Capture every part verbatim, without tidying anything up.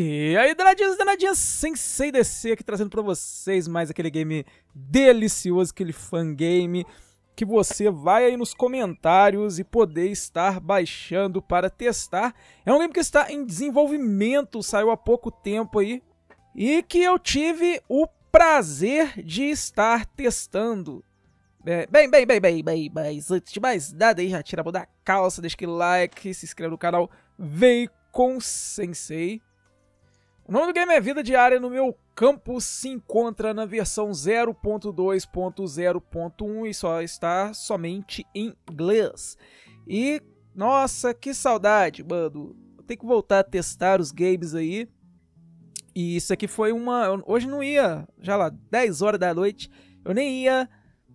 E aí, danadinhos e danadinhas, Sensei D C aqui trazendo pra vocês mais aquele game delicioso, aquele fangame que você vai aí nos comentários e poder estar baixando para testar. É um game que está em desenvolvimento, saiu há pouco tempo aí, e que eu tive o prazer de estar testando. É, bem, bem, bem, bem, bem, mas antes de mais nada aí, já tira a mão da calça, deixa aquele like, se inscreve no canal, vem com Sensei. O nome do game é Vida Diária No Meu Campo, se encontra na versão zero ponto dois ponto zero ponto um e só está somente em inglês. E, nossa, que saudade, mano. Eu tenho que voltar a testar os games aí. E isso aqui foi uma... Hoje não ia, já lá, dez horas da noite, eu nem ia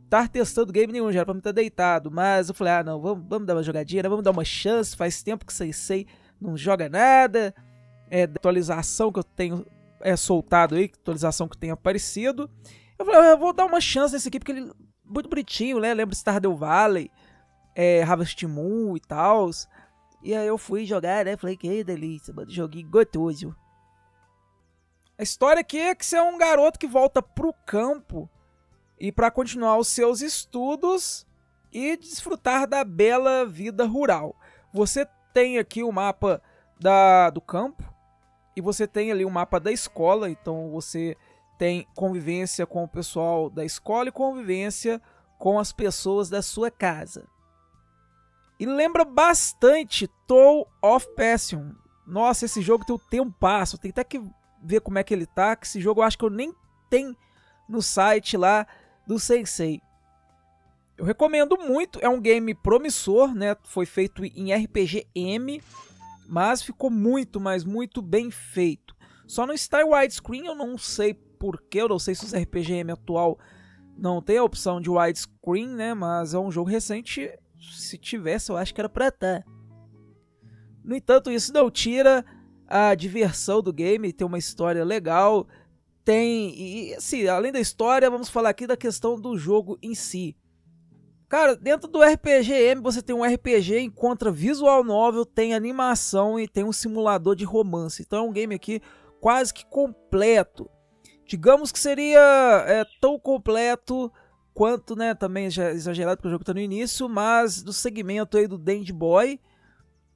estar testando game nenhum, já era pra mim estar deitado. Mas eu falei, ah não, vamos, vamos dar uma jogadinha, né? Vamos dar uma chance, faz tempo que Sensei não joga nada. É, da atualização que eu tenho é, soltado aí, atualização que tem aparecido. Eu falei, eu vou dar uma chance nesse aqui, porque ele é muito bonitinho, né? Lembra Stardew Valley, é, Harvest Moon e tal. E aí eu fui jogar, né? Falei, que delícia, mano, joguinho gostoso. A história aqui é que você é um garoto que volta pro campo e para continuar os seus estudos e desfrutar da bela vida rural. Você tem aqui o mapa da, do campo. E você tem ali um mapa da escola, então você tem convivência com o pessoal da escola e convivência com as pessoas da sua casa. E lembra bastante Tale of Passion. Nossa, esse jogo tem o tempasso, tem até que ver como é que ele tá, que esse jogo eu acho que eu nem tenho no site lá do Sensei. Eu recomendo muito, é um game promissor, né? Foi feito em R P G M. Mas ficou muito, mas muito bem feito. Só não está em widescreen, eu não sei porquê, eu não sei se os R P G M atual não tem a opção de widescreen, né? Mas é um jogo recente, se tivesse eu acho que era pra estar. No entanto, isso não tira a diversão do game, tem uma história legal, tem... E assim, além da história, vamos falar aqui da questão do jogo em si. Cara, dentro do R P G M você tem um R P G, encontra visual novel, tem animação e tem um simulador de romance. Então é um game aqui quase que completo. Digamos que seria é, tão completo quanto, né, também já exagerado porque o jogo está no início, mas do segmento aí do Dandy Boy.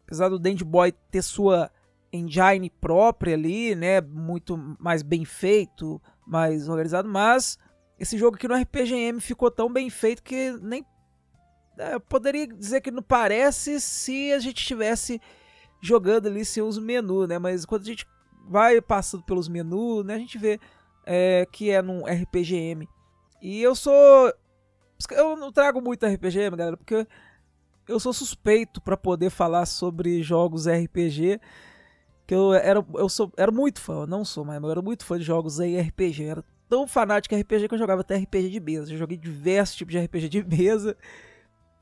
Apesar do Dandy Boy ter sua engine própria ali, né, muito mais bem feito, mais organizado, mas esse jogo aqui no R P G M ficou tão bem feito que nem... Eu poderia dizer que não parece se a gente estivesse jogando ali sem os menus, né? Mas quando a gente vai passando pelos menus, né? A gente vê é, que é num R P G M. E eu sou... Eu não trago muito R P G M, galera, porque eu sou suspeito para poder falar sobre jogos R P G. Que eu era, eu sou, era muito fã, eu não sou mais, mas eu era muito fã de jogos aí R P G. Era tão fanático de R P G que eu jogava até R P G de mesa. Eu joguei diversos tipos de R P G de mesa.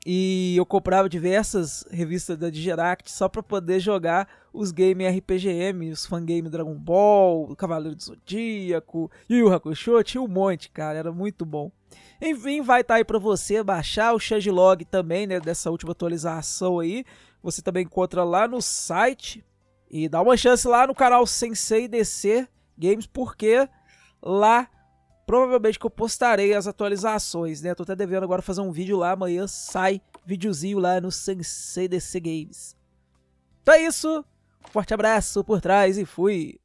E eu comprava diversas revistas da Digeract só pra poder jogar os games R P G M, os fangames Dragon Ball, Cavaleiro do Zodíaco, Yu-Hakushot, um monte, cara, era muito bom. Enfim, vai estar tá aí pra você baixar o changelog também, né, dessa última atualização aí. Você também encontra lá no site e dá uma chance lá no canal Sensei D C Games, porque lá... provavelmente que eu postarei as atualizações, né? Tô até devendo agora fazer um vídeo lá. Amanhã sai videozinho lá no Sensei D C Games. Então é isso. Forte abraço por trás e fui!